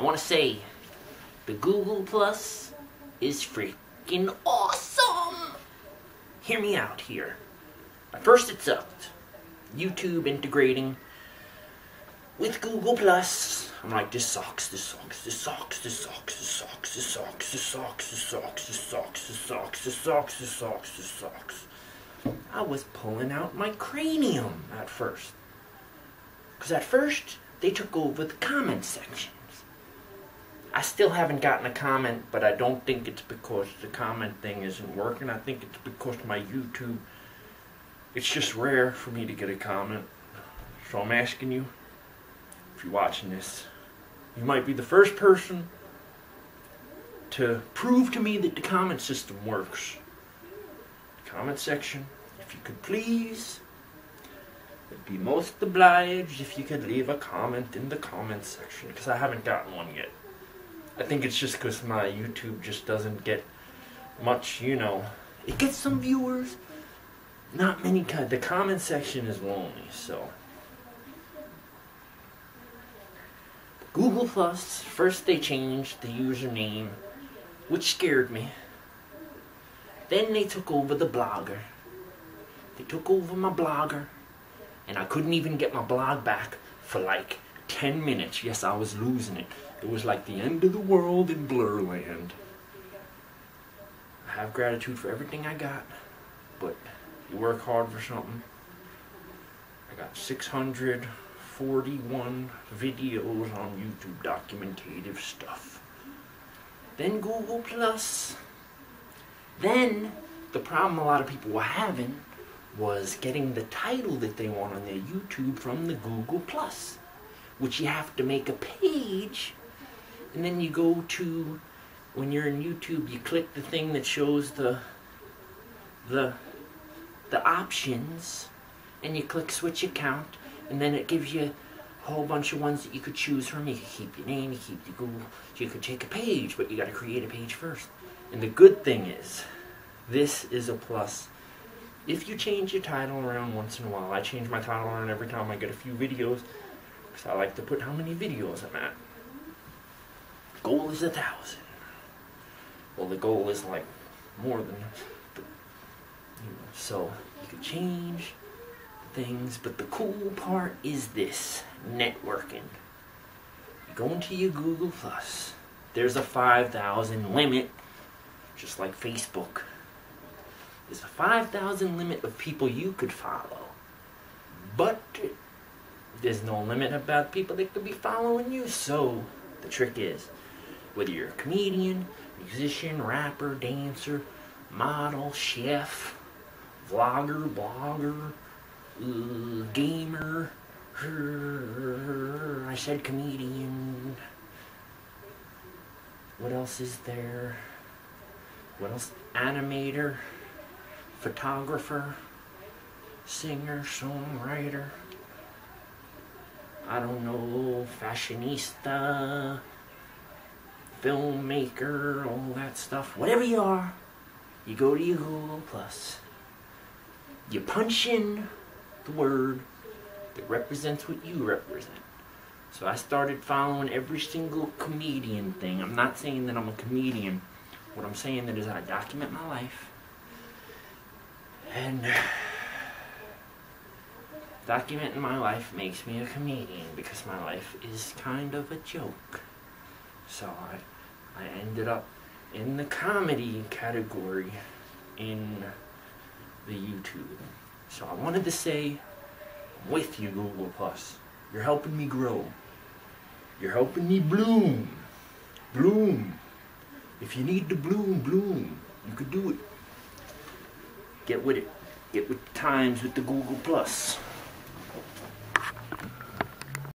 I want to say the Google Plus is freaking awesome. Hear me out here. At first it sucked. YouTube integrating with Google Plus. I'm like, this sucks. I was pulling out my cranium at first. Because at first, they took over the comment sections. I still haven't gotten a comment, but I don't think it's because the comment thing isn't working. I think it's because my YouTube, it's just rare for me to get a comment. So I'm asking you, if you're watching this, you might be the first person to prove to me that the comment system works. Comment section, if you could please, I'd be most obliged if you could leave a comment in the comment section, because I haven't gotten one yet. I think it's just because my YouTube just doesn't get much, you know. It gets some viewers, not many. The comment section is lonely, so. Google Plus, first they changed the username, which scared me. Then they took over the blogger. They took over my blogger. And I couldn't even get my blog back for like 10 minutes. Yes, I was losing it. It was like the end of the world in Blurland. I have gratitude for everything I got. But you work hard for something. I got 641 videos on YouTube, documentative stuff. Then Google Plus. Then, the problem a lot of people were having was getting the title that they want on their YouTube from the Google+, which you have to make a page, and then you go to, when you're in YouTube, you click the thing that shows the options, and you click switch account, and then it gives you a whole bunch of ones that you could choose from. You could keep your name, you keep your Google, you could take a page, but you gotta create a page first. And the good thing is, this is a plus. If you change your title around once in a while, I change my title around every time I get a few videos, because I like to put how many videos I'm at. Goal is 1,000. Well, the goal is like more than, but, you know, so you can change things, but the cool part is this, networking. You go into your Google+, there's a 5,000 limit. Just like Facebook. There's a 5,000 limit of people you could follow. But there's no limit about people that could be following you. So the trick is, whether you're a comedian, musician, rapper, dancer, model, chef, vlogger, blogger, gamer, I said comedian. What else is there? What else? Animator, photographer, singer, songwriter, I don't know, fashionista, filmmaker, all that stuff. Whatever you are, you go to your Google Plus. You punch in the word that represents what you represent. So I started following every single comedian thing. I'm not saying that I'm a comedian. What I'm saying is I document my life and documenting my life makes me a comedian because my life is kind of a joke. So I ended up in the comedy category in the YouTube. So I wanted to say, I'm with you, Google Plus. You're helping me grow. You're helping me bloom. Bloom. If you need to bloom, bloom. You could do it. Get with the times with the Google Plus.